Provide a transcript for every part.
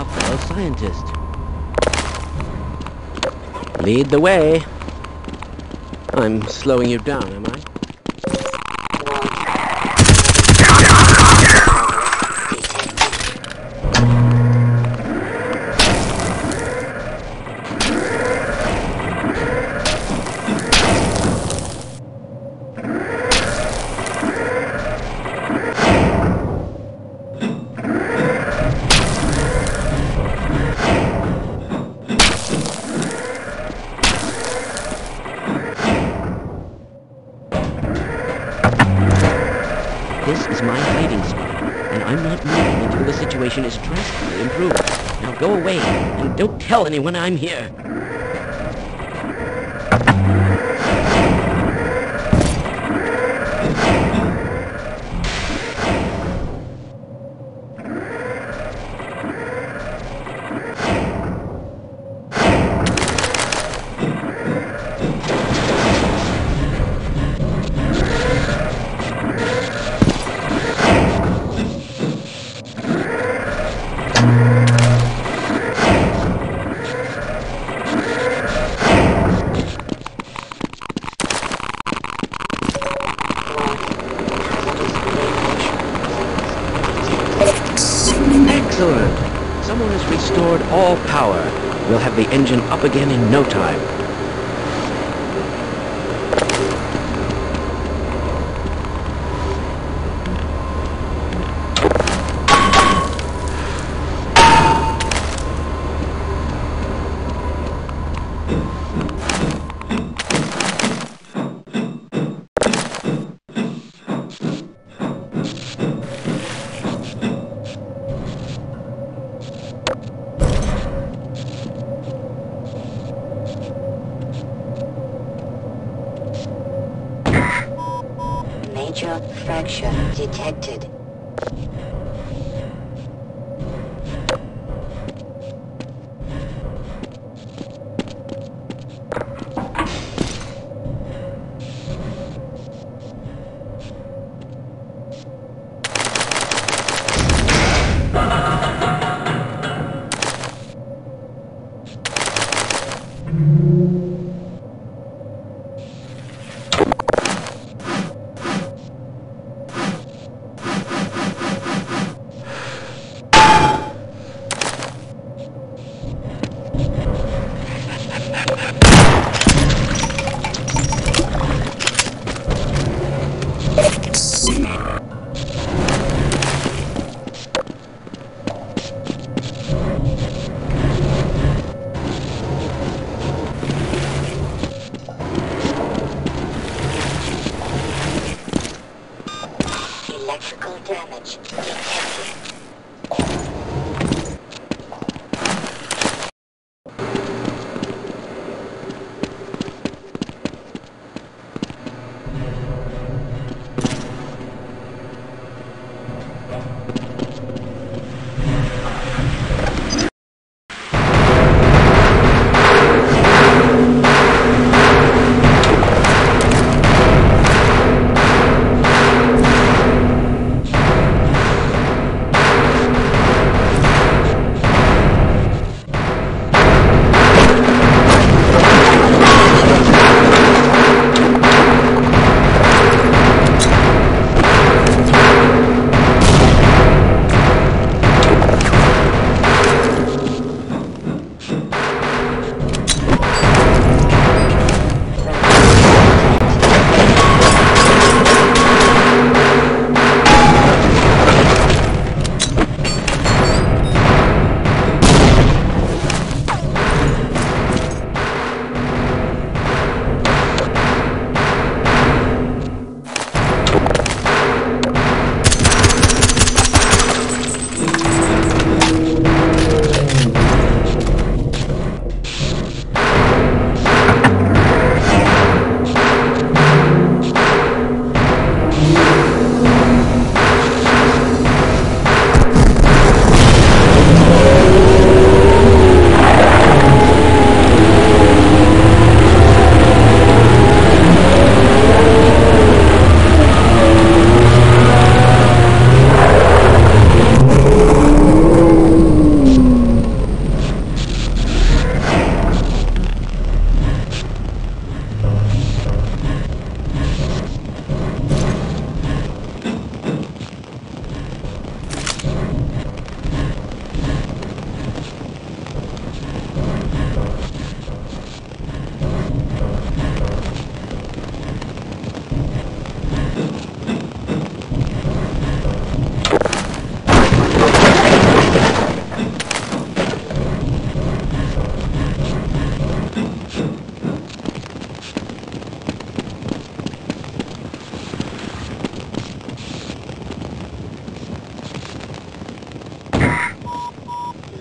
our fellow scientist. Lead the way. I'm slowing you down, am I? This is my hiding spot, and I'm not moving until the situation is drastically improved. Now go away, and don't tell anyone I'm here. Excellent! Someone has restored all power. We'll have the engine up again in no time. Major fracture detected.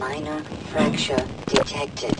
Minor fracture detected.